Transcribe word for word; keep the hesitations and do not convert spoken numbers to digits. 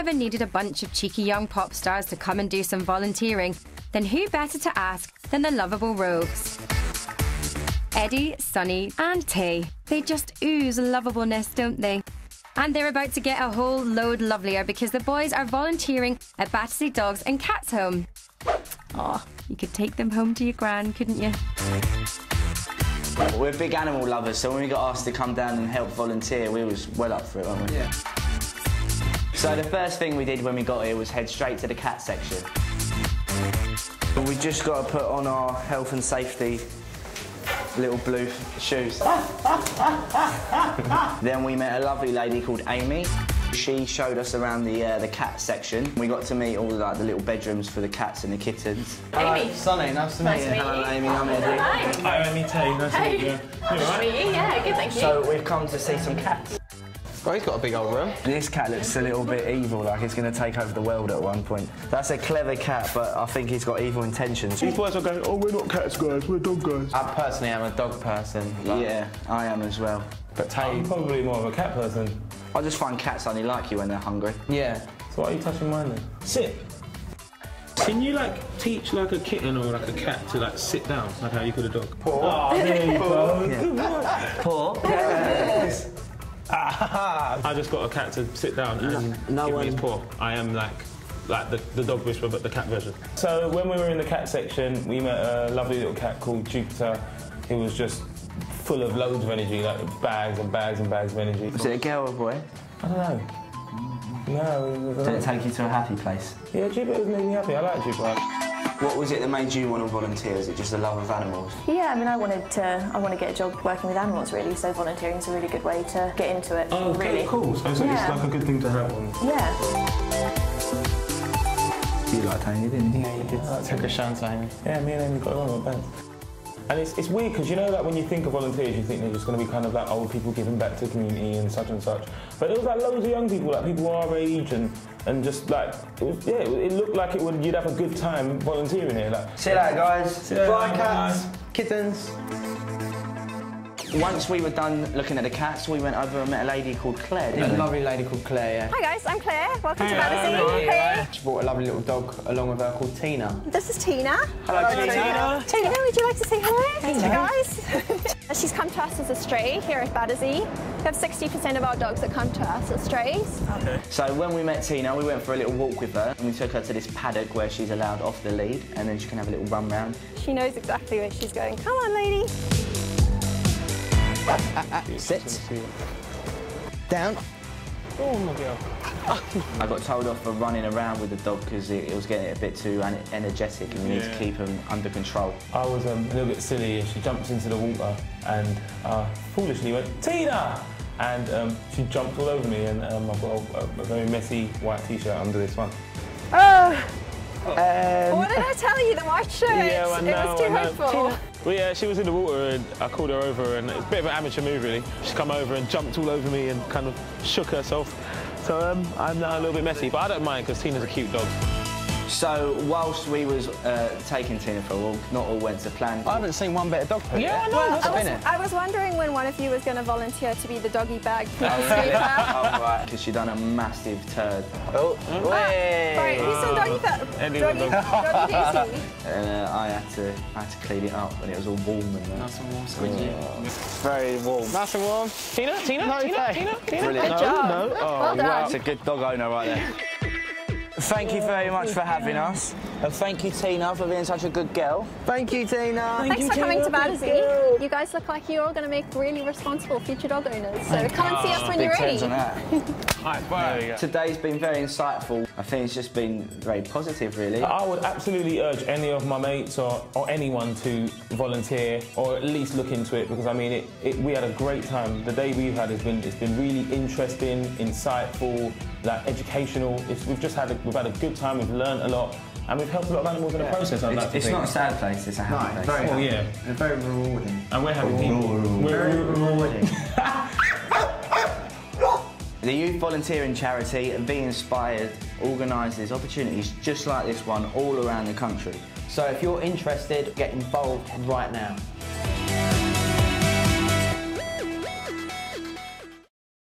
ever needed a bunch of cheeky young pop stars to come and do some volunteering, then who better to ask than the Loveable Rogues? Eddie, Sunny and Tay, they just ooze lovableness, don't they? And they're about to get a whole load lovelier because the boys are volunteering at Battersea Dogs and Cats Home. Aw, you could take them home to your gran, couldn't you? We're big animal lovers, so when we got asked to come down and help volunteer, we was well up for it, weren't we? Yeah. So the first thing we did when we got here was head straight to the cat section. We just got to put on our health and safety little blue shoes. Then we met a lovely lady called Amy. She showed us around the uh, the cat section. We got to meet all like, the little bedrooms for the cats and the kittens. Amy. Hello, Sunny, nice to meet nice you. Hello, Amy, I'm Eddie. Hi, I'm Amy Tay, nice to meet you. Nice to meet you, yeah, good, thank you. So we've come to see some cats. Well, he's got a big old room. This cat looks a little bit evil, like it's going to take over the world at one point. That's a clever cat, but I think he's got evil intentions. These boys are going, oh, we're not cats guys, we're dog guys. I personally am a dog person. Yeah, I am as well. But Tay, I'm probably more of a cat person. I just find cats only like you when they're hungry. Yeah. So why are you touching mine then? Sit. Can you like teach like a kitten or like a cat to like sit down, like how you could a dog? Poor. Oh, there you go. Yeah. Poor. Yes. Ah, I just got a cat to sit down and no, no give one. me his paw. I am like, like the, the dog whisperer, but the cat version. So when we were in the cat section, we met a lovely little cat called Jupiter, who was just full of loads of energy, like bags and bags and bags of energy. Was it a girl or a boy? I don't know. No. Did it take you to a happy place? Yeah, Jupiter made me happy. I like Jupiter. What was it that made you want to volunteer? Is it just the love of animals? Yeah, I mean, I wanted to. I want to get a job working with animals, really. So volunteering is a really good way to get into it. Oh, okay, really cool. So, so yeah. It's like a good thing to have on. Yeah. You liked Amy, didn't you? Yeah, you did. I took a chance on Amy. Yeah, me and Amy got along with bands. And it's it's weird because you know that like, when you think of volunteers, you think they're just going to be kind of like old people giving back to the community and such and such. But there was like loads of young people, like people our age and. And just like, it was, yeah, it looked like it would, you'd have a good time volunteering here. Like, see you later, guys. See you later. Bye, cats, kittens. Once we were done looking at the cats, we went over and met a lady called Claire, didn't we? A lovely lady called Claire, yeah. Hi, guys, I'm Claire. Welcome hey, to Battersea. Hey. She brought a lovely little dog along with her called Tina. This is Tina. Hello, hello Tina. Tina. Tina, would you like to say hello? Hello. Guys. She's come to us as a stray here at Battersea. We have sixty percent of our dogs that come to us as strays. Okay. So when we met Tina, we went for a little walk with her and we took her to this paddock where she's allowed off the lead and then she can have a little run round. She knows exactly where she's going. Come on, lady. Ah, ah, ah. Sit. Down. Oh my God. I got told off for running around with the dog because it, it was getting a bit too energetic and we yeah. need to keep him under control. I was um, a little bit silly and she jumps into the water and uh, foolishly went, Tina! And um, she jumped all over me and um, I've got a, a very messy white T-shirt under this one. Oh! Um, what did I tell you? The white shirt? Yeah, well, no, it was too well, no. hopeful. Well, yeah, she was in the water and I called her over and it was a bit of an amateur move, really. She's come over and jumped all over me and kind of shook herself. So um, I'm now a little bit messy, but I don't mind because Tina's a cute dog. So whilst we was uh, taking Tina for a walk, not all went to plan. I haven't seen one better dog poo. Yeah, yet. I know. Well, I, was, I was wondering when one of you was going to volunteer to be the doggy bag. Oh, really? Oh, right. Because she done a massive turd. Oh, oh. Hey. Sorry, who said doggy bag? Doggy, doggy duty. And uh, I had to, I had to clean it up, and it was all warm and uh, nice and warm. So oh. Very warm. Nice and warm. Tina, Tina, no, Tina, Tina, Tina, Tina. Brilliant. Good job. No, no. Oh, well done. Wow. That's a good dog owner right there. Thank you very much for having us. And thank you, Tina, for being such a good girl. Thank you, Tina. Thank Thanks you, for Tina. coming to Battersea. You guys look like you're all going to make really responsible future dog owners, so come and see us when Big you're ready. On that. Right, bye. There you go. Today's been very insightful. I think it's just been very positive, really. I would absolutely urge any of my mates or, or anyone to volunteer or at least look into it because, I mean, it, it, we had a great time. The day we've had has been, it's been really interesting, insightful, like educational. It's, we've just had a, we've had a good time, we've learned a lot. And we've helped a lot of animals in the yeah. process. I'd it's like to it's think. not a sad place, it's a happy no, place. Very oh, happy. Yeah. It's very rewarding. And we're happy people. We're rewarding. The youth volunteering charity Be Inspired organises opportunities just like this one all around the country. So if you're interested, get involved right now.